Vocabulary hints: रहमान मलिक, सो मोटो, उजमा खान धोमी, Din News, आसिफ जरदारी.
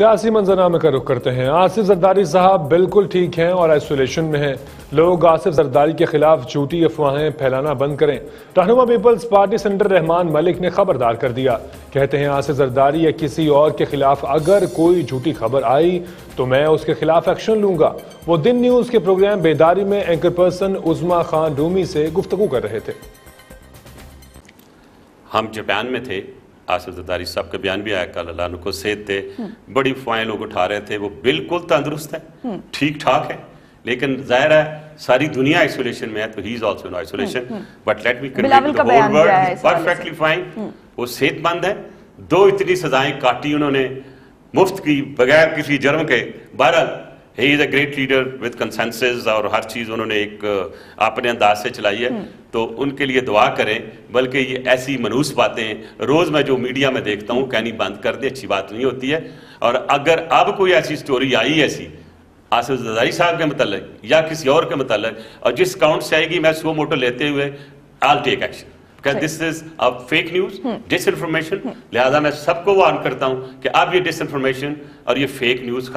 सियासी मंजरनामे का रुख करते हैं। आसिफ जरदारी साहब बिल्कुल ठीक हैं और आइसोलेशन में हैं। लोग आसिफ जरदारी के खिलाफ झूठी अफवाहें फैलाना बंद करें। रहनुमा peoples party senator रहमान मलिक ने खबरदार कर दिया। कहते हैं आसिफ जरदारी या किसी और के खिलाफ अगर कोई झूठी खबर आई तो मैं उसके खिलाफ एक्शन लूंगा। वो दिन न्यूज़ के प्रोग्राम बेदारी में एंकर पर्सन उजमा खान धोमी से गुफ्तगू कर रहे थे। हम जापान में थे, आसिफ जरदारी साहब का बयान भी आया, कल को सेहत थे, बड़ी फाइन लोग उठा रहे थे। वो बिल्कुल तंदुरुस्त है, ठीक ठाक है, लेकिन जाहिर है सारी दुनिया आइसोलेशन में है तो he is also in isolation. But let me convey the whole world perfectly fine, वो सेहतमंद है। दो इतनी सजाएं काटी उन्होंने मुफ्त की बगैर किसी जुर्म के। बहरहाल he is a great leader with consensus और हर चीज़ उन्होंने एक अपने अंदाज से चलाई है, तो उनके लिए दुआ करें। बल्कि ये ऐसी मनूस बातें रोज़ मैं जो मीडिया में देखता हूँ कहनी बंद कर दें, अच्छी बात नहीं होती है। और अगर अब कोई ऐसी स्टोरी आई ऐसी आसिफ जरदारी साहब के मतलब या किसी और के मतलब और जिस काउंट से आएगी मैं सो मोटो लेते हुए I take action. This is a fake news, disinformation. लिहाजा मैं सबको वार्न करता हूँ कि अब ये डिसइंफॉर्मेशन और ये फेक न्यूज़